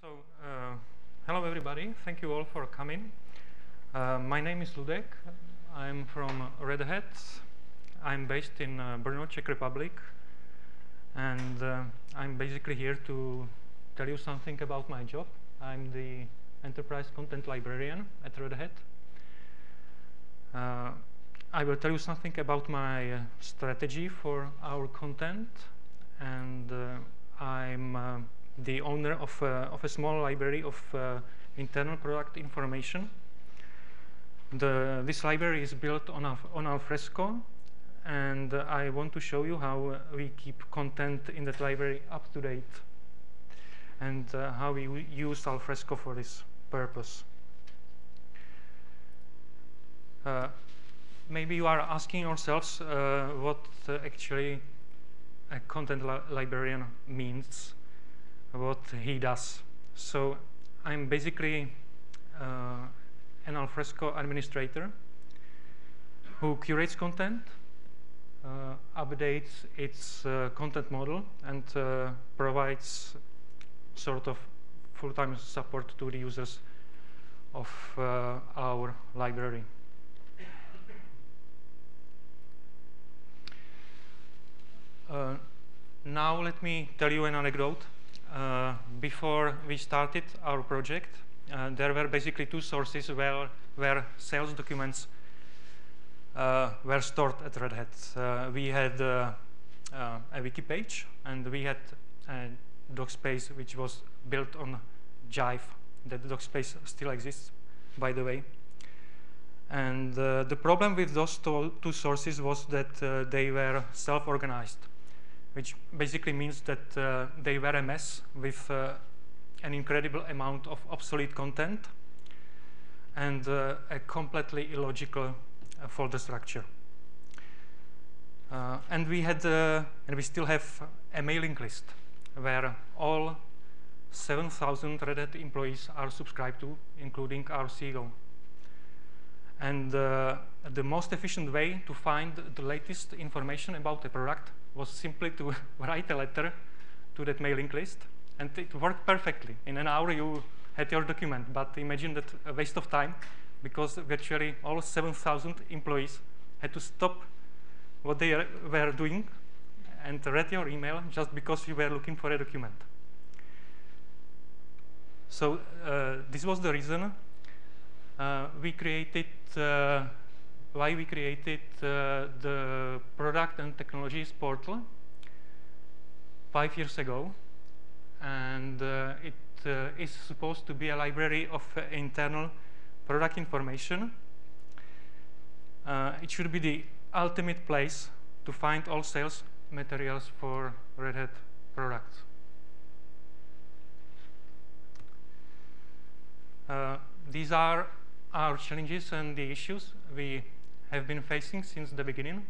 So, hello everybody, thank you all for coming. My name is Ludek, I'm from Red Hat. I'm based in Brno, Czech Republic, and I'm basically here to tell you something about my job. I'm the Enterprise Content Librarian at Red Hat. I will tell you something about my strategy for our content, and I'm the owner of a small library of internal product information. This library is built on Alfresco, and I want to show you how we keep content in that library up to date, and how we use Alfresco for this purpose. Maybe you are asking yourselves what actually a content librarian means, what he does. So I'm basically an Alfresco administrator who curates content, updates its content model, and provides sort of full-time support to the users of our library. Now let me tell you an anecdote. Before we started our project, there were basically two sources where sales documents were stored at Red Hat. We had a wiki page, and we had a doc space which was built on Jive. That doc space still exists, by the way. And the problem with those two sources was that they were self-organized, which basically means that they were a mess with an incredible amount of obsolete content and a completely illogical folder structure. And we had, and we still have, a mailing list where all 7,000 Red Hat employees are subscribed to, including our CEO. And the most efficient way to find the latest information about a product was simply to write a letter to that mailing list, and it worked perfectly. In an hour you had your document, but imagine that a waste of time, because virtually all 7,000 employees had to stop what they were doing and read your email just because you were looking for a document. So this was the reason why we created the Product and Technologies portal 5 years ago, and it is supposed to be a library of internal product information. It should be the ultimate place to find all sales materials for Red Hat products. These are our challenges and the issues we have been facing since the beginning.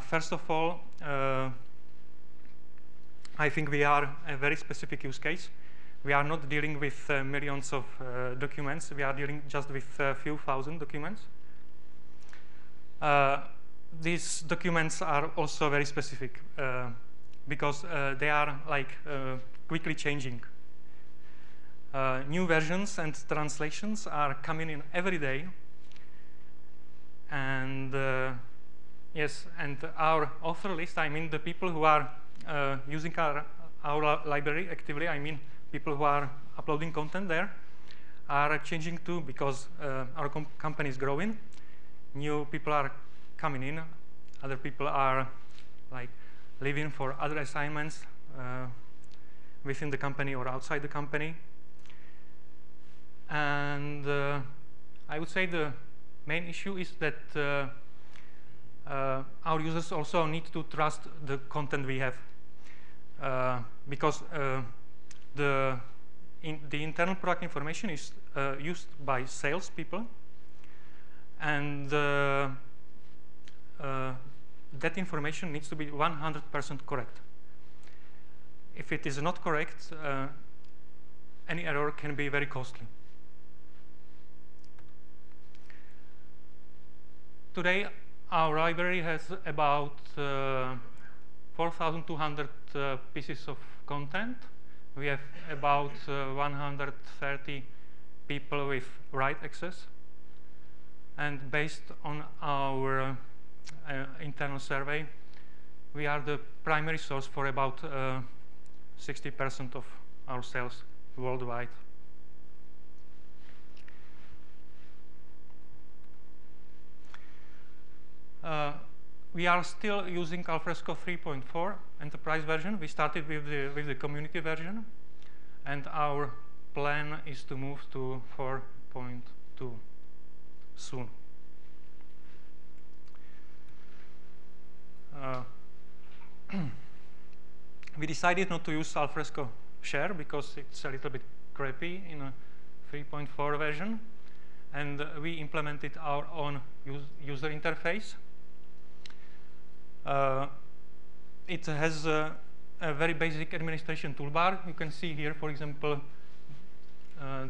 First of all, I think we are a very specific use case. We are not dealing with millions of documents. We are dealing just with a few thousand documents. These documents are also very specific because they are like quickly changing. New versions and translations are coming in every day, and yes, and our author list, I mean the people who are using our library actively, I mean people who are uploading content there, are changing too, because our company is growing, new people are coming in, other people are like leaving for other assignments within the company or outside the company. And I would say the main issue is that our users also need to trust the content we have, because the internal product information is used by salespeople, and that information needs to be 100% correct. If it is not correct, any error can be very costly. Today, our library has about 4,200 pieces of content, We have about 130 people with write access, and based on our internal survey, we are the primary source for about 60% of our sales worldwide. We are still using Alfresco 3.4 enterprise version. We started with the community version, and our plan is to move to 4.2 soon. We decided not to use Alfresco Share because it's a little bit crappy in a 3.4 version, and we implemented our own user interface. It has a very basic administration toolbar. You can see here, for example,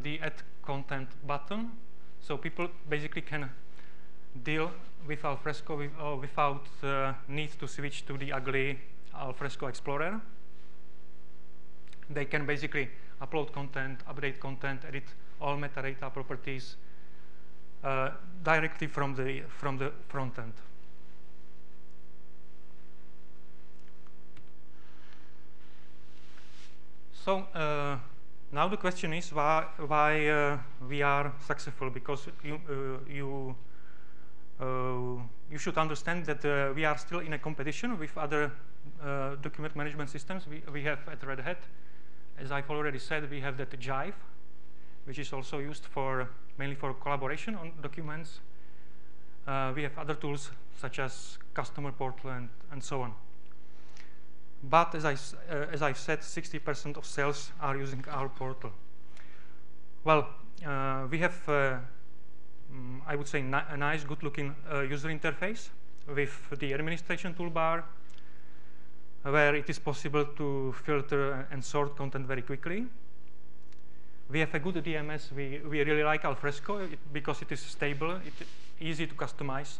the Add Content button. So people basically can deal with Alfresco without need to switch to the ugly Alfresco Explorer. They can basically upload content, update content, edit all metadata properties directly from the front end. So now the question is why we are successful, because you should understand that we are still in a competition with other document management systems. We have at Red Hat, as I've already said, we have that Jive, which is also used for mainly for collaboration on documents. We have other tools such as Customer Portal and so on. But as I've said, 60% of sales are using our portal. Well, we have, I would say, a nice, good-looking user interface with the administration toolbar, where it is possible to filter and sort content very quickly. We have a good DMS. We really like Alfresco because it is stable, it's easy to customize.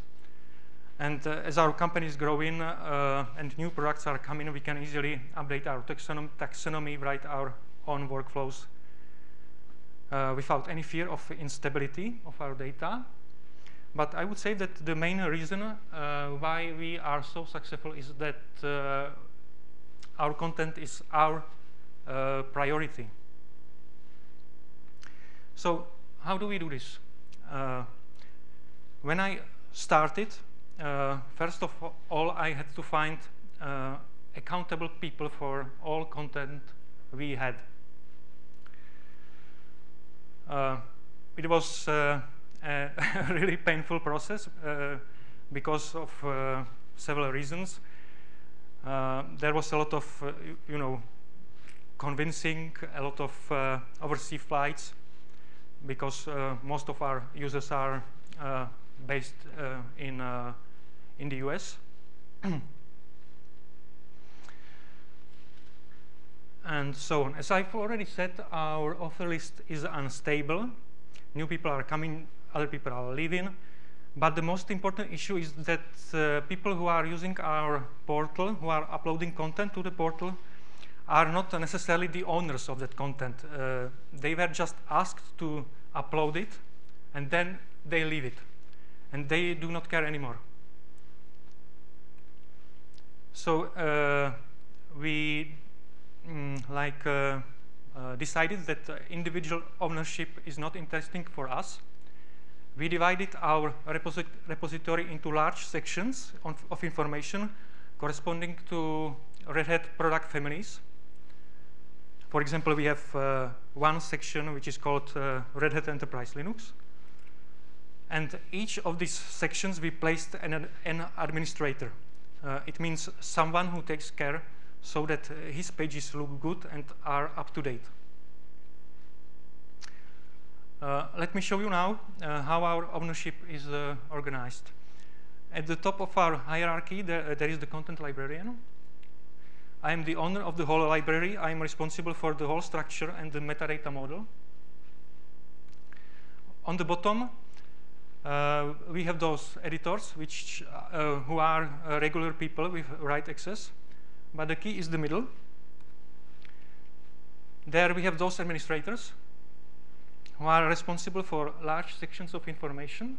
And as our company is growing and new products are coming, we can easily update our taxonomy, write our own workflows without any fear of instability of our data. But I would say that the main reason why we are so successful is that our content is our priority. So how do we do this? When I started, first of all, I had to find accountable people for all content we had. It was a really painful process because of several reasons. There was a lot of, you know, convincing, a lot of overseas flights, because most of our users are based in the US. And so on. As I've already said, our author list is unstable. New people are coming, other people are leaving. But the most important issue is that people who are using our portal, who are uploading content to the portal, are not necessarily the owners of that content. They were just asked to upload it, and then they leave it. And they do not care anymore. So we decided that individual ownership is not interesting for us. We divided our repository into large sections of information corresponding to Red Hat product families. For example, we have one section which is called Red Hat Enterprise Linux. And each of these sections, we placed an administrator. It means someone who takes care so that his pages look good and are up to date. Let me show you now how our ownership is organized. At the top of our hierarchy, there is the content librarian. I am the owner of the whole library. I am responsible for the whole structure and the metadata model. On the bottom, we have those editors, which who are regular people with write access, but the key is the middle. There we have those administrators who are responsible for large sections of information.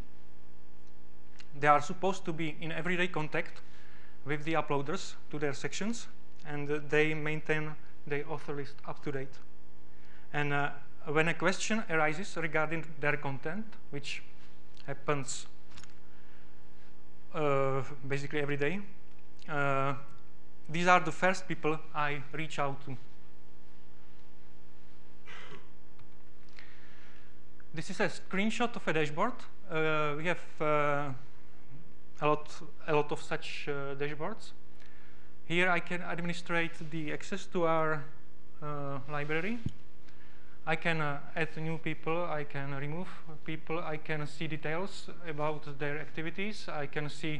They are supposed to be in everyday contact with the uploaders to their sections, and they maintain the author list up to date. And when a question arises regarding their content, which happens basically every day, these are the first people I reach out to. This is a screenshot of a dashboard. We have a lot of such dashboards. Here I can administrate the access to our library. I can add new people, I can remove people, I can see details about their activities, I can see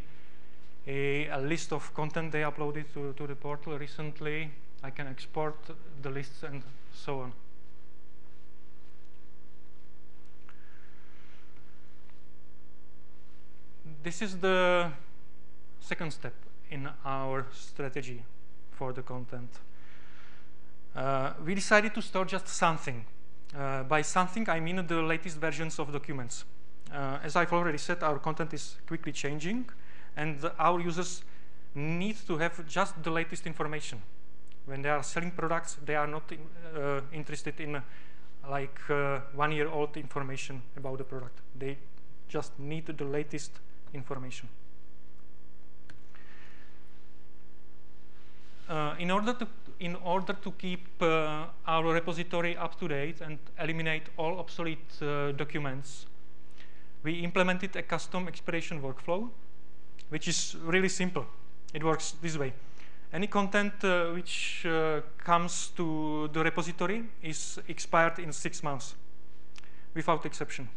a list of content they uploaded to the portal recently, I can export the lists and so on. This is the second step in our strategy for the content. We decided to store just something. By something, I mean the latest versions of documents. As I've already said, our content is quickly changing, and our users need to have just the latest information. When they are selling products, they are not interested in like 1-year-old information about the product. They just need the latest information. In order to keep our repository up to date and eliminate all obsolete documents, we implemented a custom expiration workflow, which is really simple. It works this way. Any content which comes to the repository is expired in 6 months, without exception.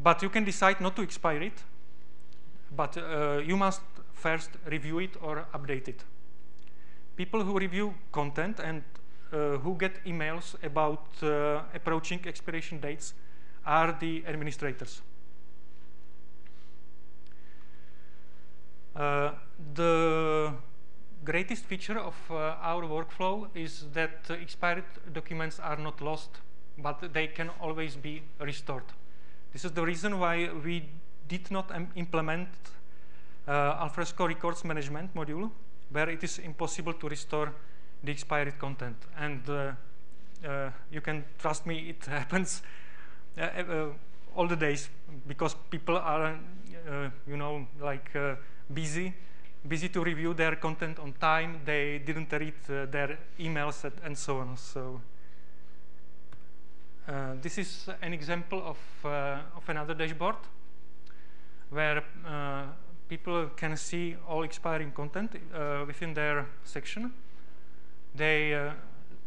But you can decide not to expire it, but you must first review it or update it. People who review content and who get emails about approaching expiration dates are the administrators. The greatest feature of our workflow is that expired documents are not lost, but they can always be restored. This is the reason why we did not implement Alfresco Records Management module, where it is impossible to restore the expired content. And you can trust me, it happens all the days, because people are, you know, like busy to review their content on time. They didn't read their emails and so on. So this is an example of another dashboard where people can see all expiring content within their section. They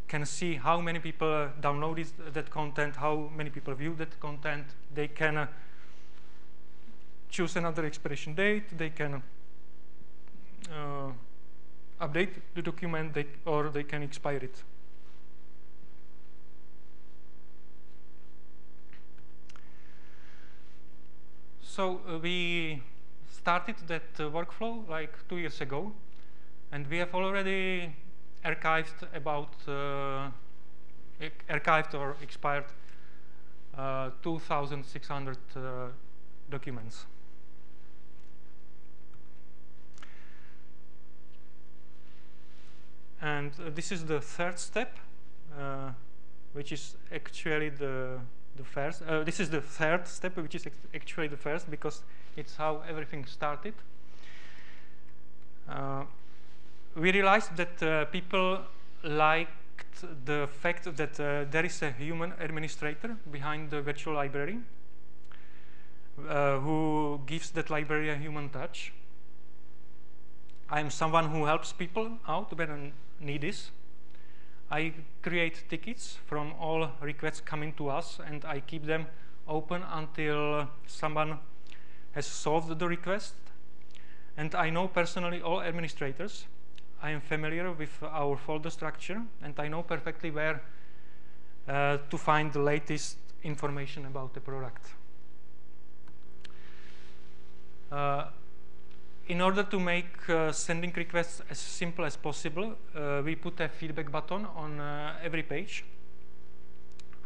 can see how many people downloaded that content, how many people viewed that content. They can choose another expiration date. They can update the document, or they can expire it. So we started that workflow like 2 years ago, and we have already archived about expired 2,600 documents. And this is the third step, which is actually the first. This is the third step, which is actually the first, because it's how everything started. We realized that people liked the fact that there is a human administrator behind the virtual library who gives that library a human touch. I am someone who helps people out when need is. I create tickets from all requests coming to us, and I keep them open until someone has solved the request. And I know personally all administrators. I am familiar with our folder structure, and I know perfectly where to find the latest information about the product. in order to make sending requests as simple as possible, we put a feedback button on every page.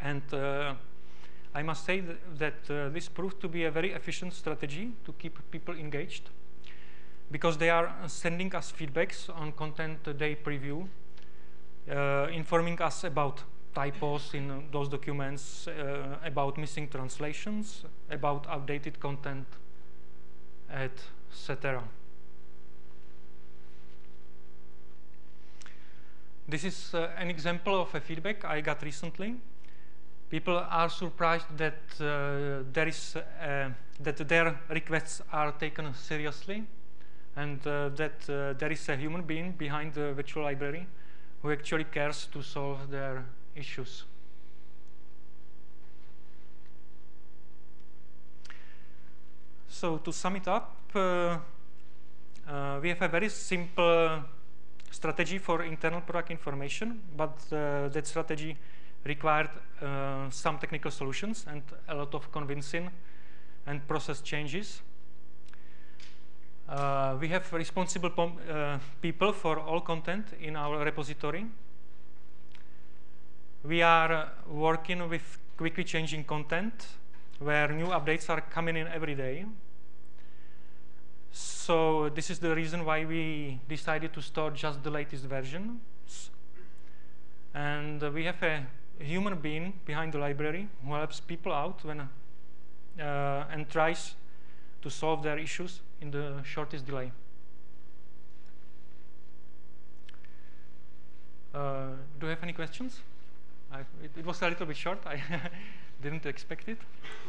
And I must say that this proved to be a very efficient strategy to keep people engaged, because they are sending us feedbacks on content they preview, informing us about typos in those documents, about missing translations, about outdated content, etc. This is an example of a feedback I got recently. People are surprised that their requests are taken seriously, and that there is a human being behind the virtual library who actually cares to solve their issues. So to sum it up, we have a very simple strategy for internal product information, but that strategy required some technical solutions and a lot of convincing and process changes. We have responsible people for all content in our repository. We are working with quickly changing content, where new updates are coming in every day. So this is the reason why we decided to store just the latest versions. And we have a human being behind the library who helps people out when, and tries to solve their issues in the shortest delay. Do you have any questions? It was a little bit short. I didn't expect it.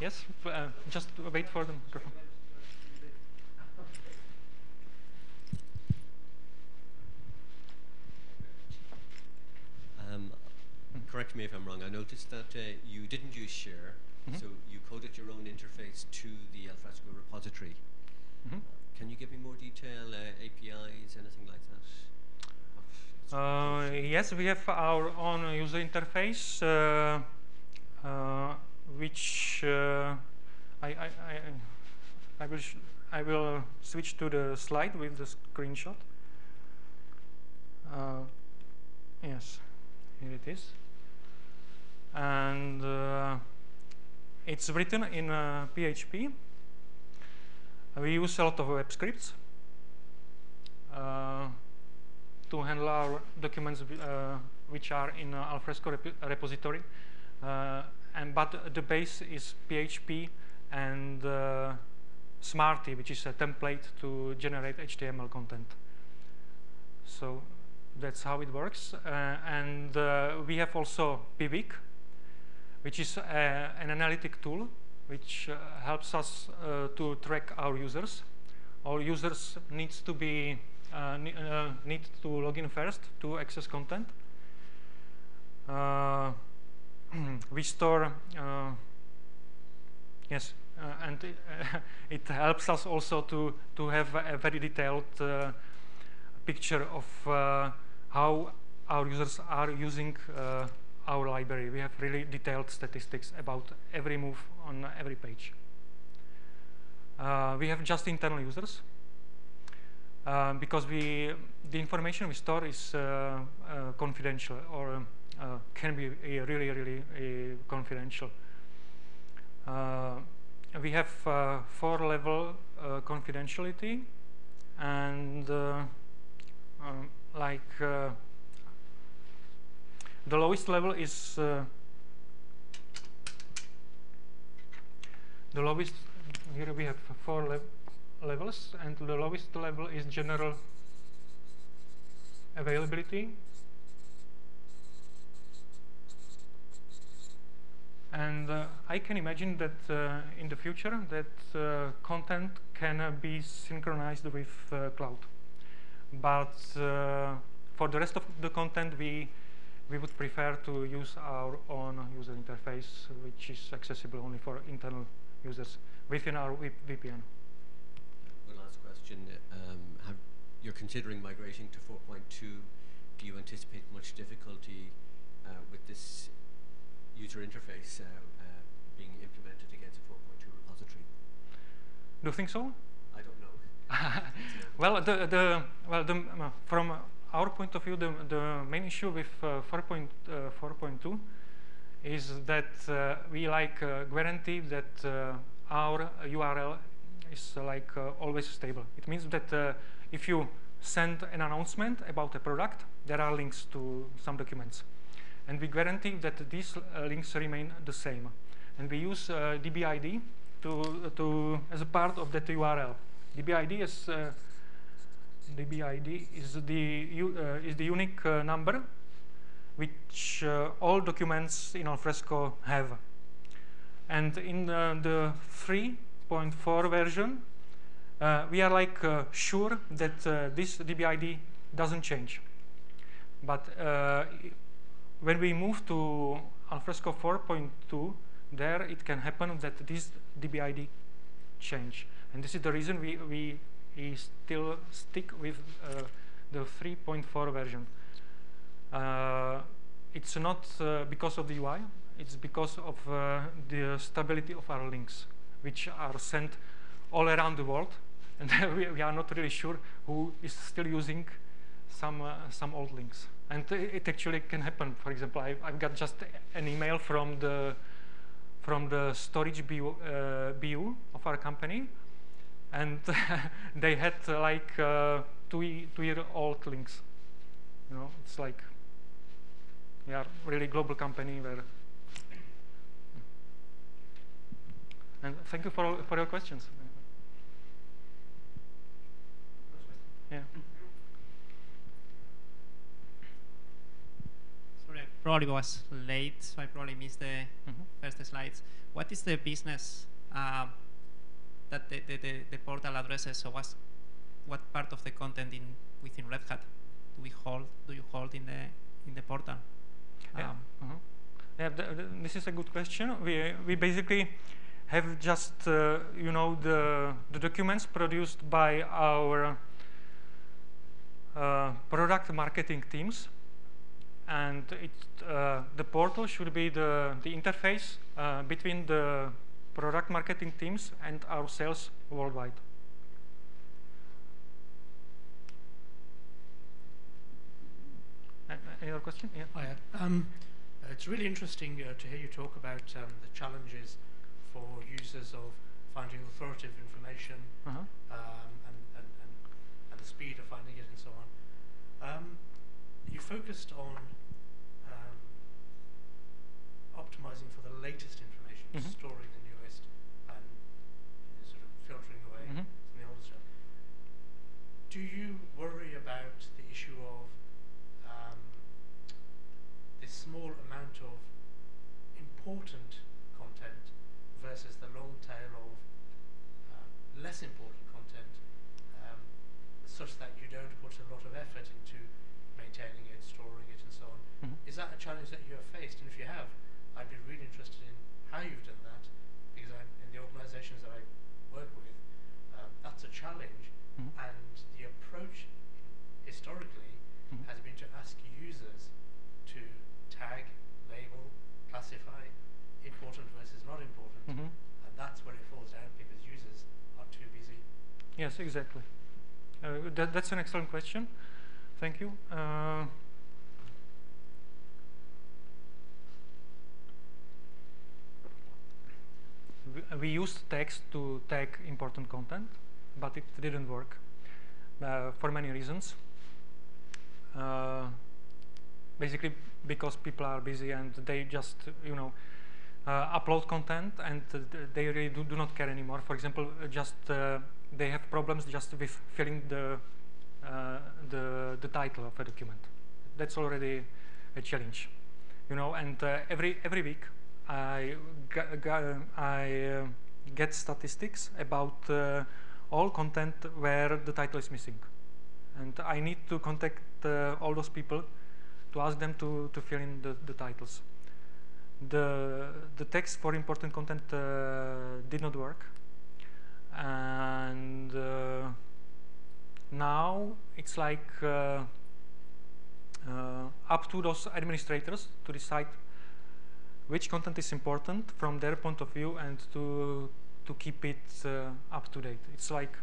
Yes, just wait for the microphone. Correct me if I'm wrong. I noticed that you didn't use share, so you coded your own interface to the Alfresco repository. Can you give me more detail, APIs, anything like that? Yes, we have our own user interface, which I will switch to the slide with the screenshot. Yes, here it is. And it's written in PHP. We use a lot of web scripts to handle our documents which are in Alfresco repository, but the base is PHP and Smarty, which is a template to generate HTML content. So that's how it works. And we have also PWIC, which is an analytic tool which helps us to track our users. All users need to log in first to access content. We store, yes, and it helps us also to have a very detailed picture of how our users are using our library. We have really detailed statistics about every move on every page. We have just internal users because the information we store is confidential, or can be really, really confidential. We have 4-level confidentiality, and the lowest level is the lowest. Here we have 4 levels, and the lowest level is general availability, and I can imagine that in the future that content can be synchronized with cloud, but for the rest of the content we would prefer to use our own user interface, which is accessible only for internal users within our VPN. One last question. You're considering migrating to 4.2. Do you anticipate much difficulty with this user interface being implemented against a 4.2 repository? Do you think so? I don't know. Well, from our point of view, the main issue with 4.2 is that we like guarantee that our URL is always stable. It means that if you send an announcement about a product, there are links to some documents, and we guarantee that these links remain the same. And we use DBID as a part of that URL. DBID is the unique number which all documents in Alfresco have. And in the 3.4 version, we are sure that this DBID doesn't change. But when we move to Alfresco 4.2, there it can happen that this DBID change. And this is the reason we still stick with the 3.4 version. It's not because of the UI, it's because of the stability of our links, which are sent all around the world, and we are not really sure who is still using some old links. And it actually can happen. For example, I've got just an email from the storage BU of our company, and they had 2-year-old links. You know, it's like we are really global company where. And thank you for your questions. Yeah. Sorry, I probably was late, so I probably missed the first slides. What is the business that the portal addresses? So what part of the content within Red Hat do you hold in the portal? Yeah. This is a good question. We basically have just the documents produced by our product marketing teams, and the portal should be the interface between the product marketing teams and our sales worldwide. Any other question? Yeah. Hiya. It's really interesting to hear you talk about the challenges for users of finding authoritative information and the speed of finding it and so on. You focused on optimizing for the latest information, storing the newest and sort of filtering away from the older stuff. Do you worry about the issue of this small amount of important content versus the long tail of less important content, such that you don't put a lot of effort into maintaining it, storing it, and so on? Is that a challenge that you have faced? And if you have, I'd be really interested in how you've done that, because in the organizations that I work with, that's a challenge, and the approach historically has been to ask users to tag, label, classify important versus not important, and that's where it falls down because users are too busy. Yes, exactly. That's an excellent question. Thank you. We used text to tag important content, but it didn't work for many reasons. Basically, because people are busy and they just, upload content, and they really do not care anymore. For example, they have problems just with filling the title of a document. That's already a challenge, And every week, I get statistics about all content where the title is missing, and I need to contact all those people to ask them to fill in the titles. The text for important content did not work, and now it's up to those administrators to decide which content is important from their point of view and to keep it up to date. It's like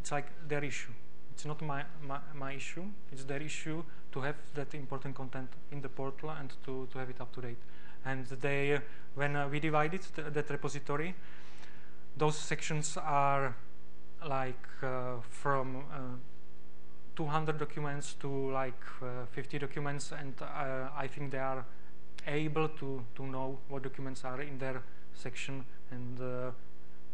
it's like their issue. It's not my issue. It's their issue to have that important content in the portal and to have it up to date. And they, when we divided that repository, those sections are like from 200 documents to like 50 documents, and I think they are able to know what documents are in their section and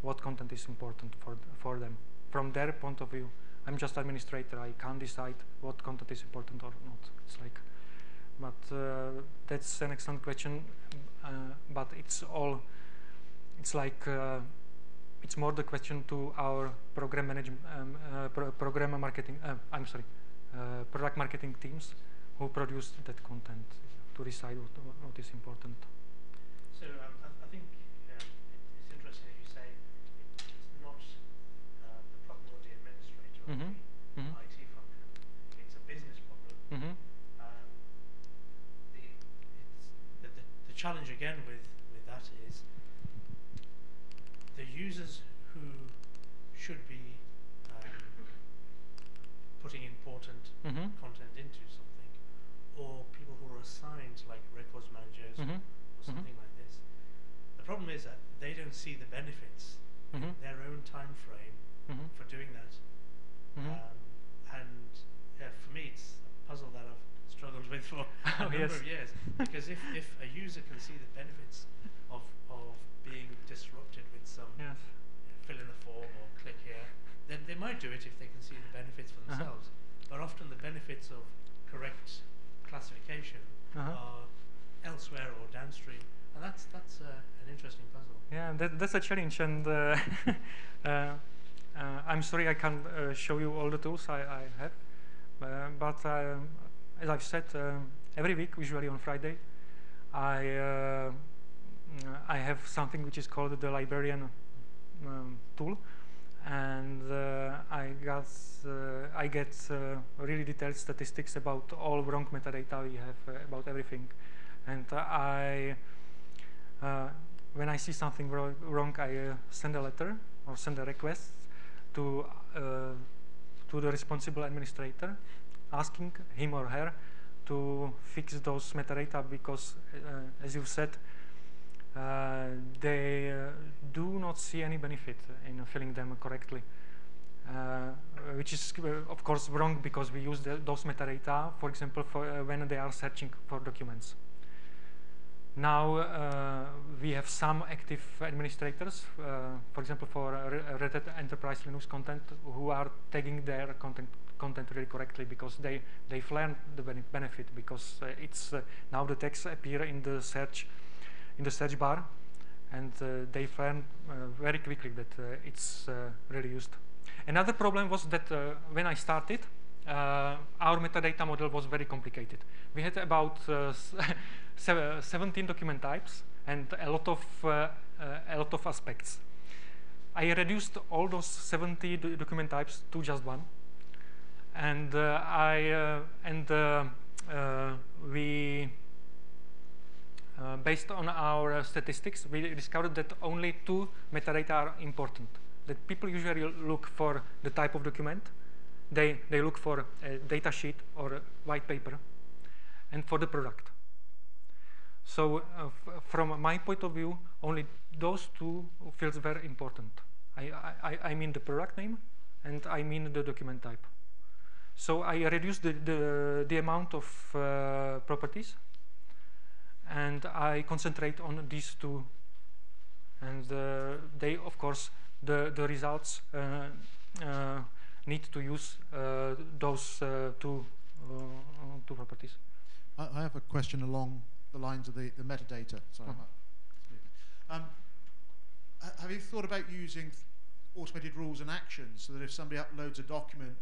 what content is important for them from their point of view. I'm just administrator. I can't decide what content is important or not. It's like, but that's an excellent question. But it's all, it's like, it's more the question to our program management, program marketing. I'm sorry, product marketing teams who produce that content to decide what is important. So I think it's interesting that you say it's not the problem of the administrator or the IT function. It's a business problem. The challenge again with that is the users who should be putting important content into something, or people who are assigned like records managers or something like this. The problem is that they don't see the benefits in their own time frame for doing that. And for me, it's a puzzle that I've struggled with for a number of years, because if a user can see the benefits of being disrupted with some fill in the form or click here, then they might do it if they can see the benefits for themselves. But often the benefits of correct classification are elsewhere or downstream, and that's an interesting puzzle. Yeah, that's a challenge, and I'm sorry I can't show you all the tools I have, but as I've said, every week, usually on Friday, I have something which is called the librarian tool, and I get really detailed statistics about all wrong metadata we have about everything. And when I see something wrong, I send a letter or send a request to the responsible administrator, asking him or her to fix those metadata, because, as you said, they do not see any benefit in filling them correctly, which is of course wrong, because we use those metadata, for example, for when they are searching for documents. Now we have some active administrators, for example for Red Hat Enterprise Linux content, who are tagging their content really correctly, because they've learned the benefit, because it's now the text appear in the search bar, and they found very quickly that it's really used. Another problem was that when I started, our metadata model was very complicated. We had about 17 document types and a lot of aspects. I reduced all those 70 document types to just one, and based on our statistics, we discovered that only 2 metadata are important. That people usually look for the type of document, they look for a data sheet or a white paper, and for the product. So from my point of view, only those 2 fields were important. I mean the product name, and I mean the document type. So I reduced the amount of properties, and I concentrate on these 2, and they, of course, the results need to use those 2 properties. I have a question along the lines of the metadata. Sorry, have you thought about using automated rules and actions so that if somebody uploads a document,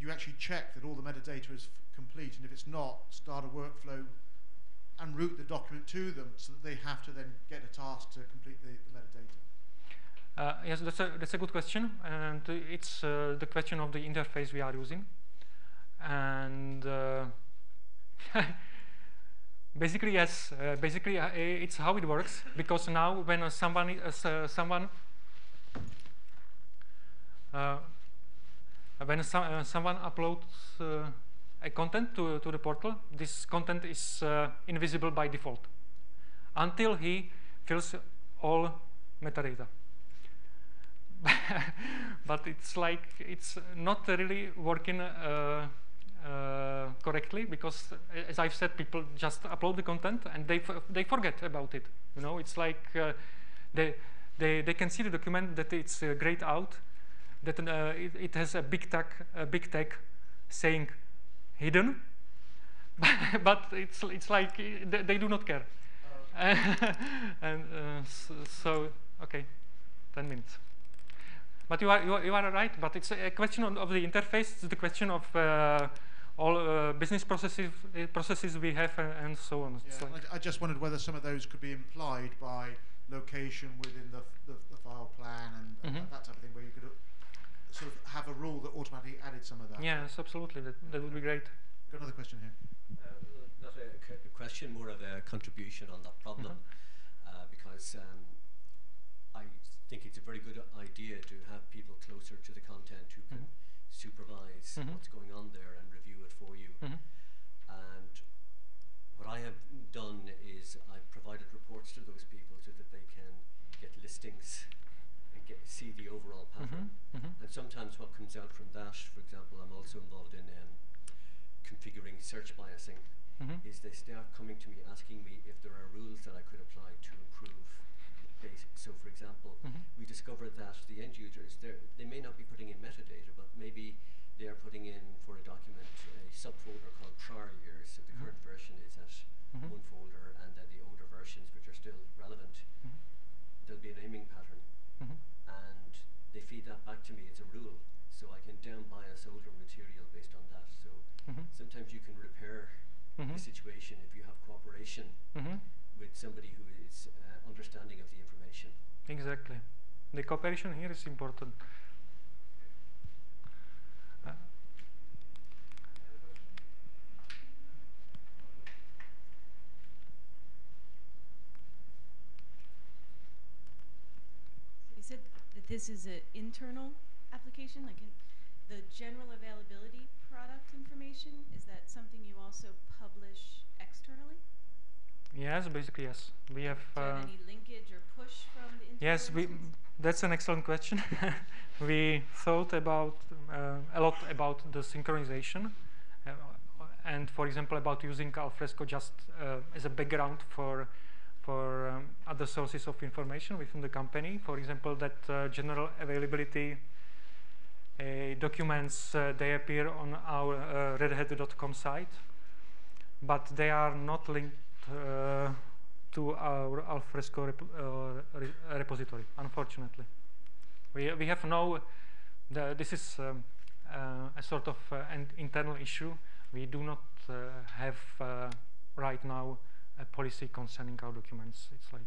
you actually check that all the metadata is complete, and if it's not, start a workflow and route the document to them so that they have to then get a task to complete the metadata? Yes, that's a good question, and it's the question of the interface we are using. And basically, yes, basically it's how it works, because now when someone When someone uploads a content to the portal, this content is invisible by default until he fills all metadata. But it's like it's not really working correctly, because as I've said, people just upload the content and they forget about it. You know, it's like they can see the document that it's grayed out, that it has a big tag saying hidden, but it's like they do not care. And so okay, 10 minutes. But you are right. But it's a question of the interface. It's the question of all business processes we have, and so on. Yeah, I just wondered whether some of those could be implied by location within the file plan and that type of thing, where you could sort of have a rule that automatically added some of that. Yes, absolutely. That would be great. Got another question here. Not a question, more of a contribution on that problem, because I think it's a very good idea to have people closer to the content who can supervise what's going on there and review it for you. And what I have done is I've provided reports to those people so that they can get listings and see the overall pattern. And sometimes what comes out from that, for example, I'm also involved in configuring search biasing, is they start coming to me asking me if there are rules that I could apply to improve. So, for example, we discovered that the end users, they may not be putting in metadata, but maybe they are putting in for a document a subfolder called prior years. So the current version is at one folder, and then the older versions, which are still relevant, there'll be a naming pattern. And they feed that back to me as a rule, so I can down bias older material based on that. So sometimes you can repair the situation if you have cooperation with somebody who is understanding of the information. Exactly. The cooperation here is important. So you said that this is an internal application, like in the general availability product information. Is that something you also publish externally? Yes, basically yes. We have. Do you have any linkage or push from the internal? Yes, that's an excellent question. We thought about a lot about the synchronization, and for example about using Alfresco just as a background for other sources of information within the company. For example, that general availability documents they appear on our redhat.com site, but they are not linked to our Alfresco repository, unfortunately. We have no, this is a sort of an internal issue. We do not have right now a policy concerning our documents. It's like,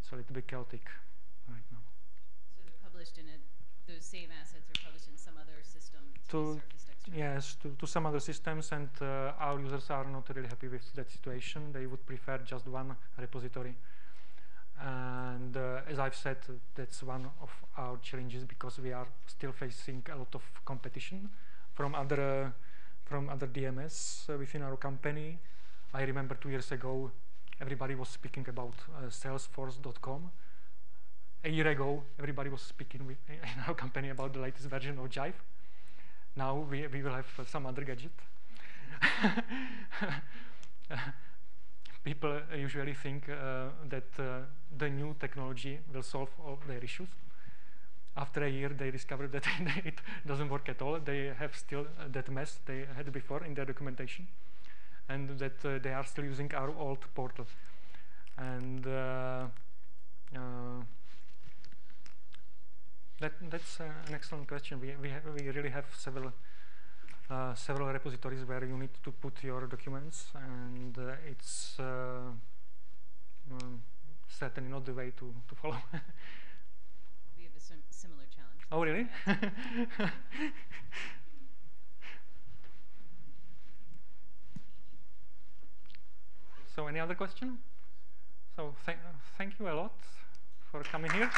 it's a little bit chaotic right now. So they're published in those same assets are published in some other system to be surfaced externally? Yes, to some other systems, and our users are not really happy with that situation. They would prefer just one repository. And as I've said, that's one of our challenges, because we are still facing a lot of competition from other DMS within our company. I remember 2 years ago, everybody was speaking about Salesforce.com. A year ago, everybody was speaking in our company about the latest version of Jive. Now we will have some other gadget. People usually think that the new technology will solve all their issues. After a year, they discovered that it doesn't work at all. They have still that mess they had before in their documentation, and that they are still using our old portal. And that's an excellent question. We really have several repositories where you need to put your documents, and it's certainly not the way to follow. We have a similar challenge. Oh, really? So, any other question? So, thank you a lot for coming here.